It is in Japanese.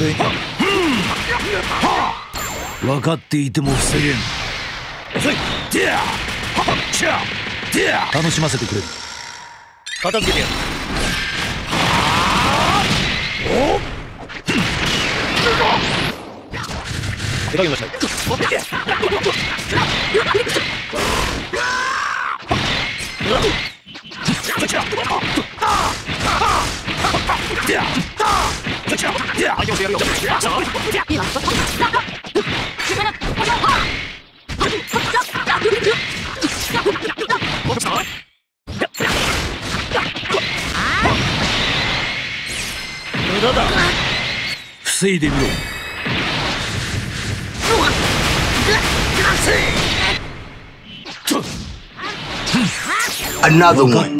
れが分かっていても防げん。楽しませてくれる。片付けてやる。手がけました。防いでみろ。Another one.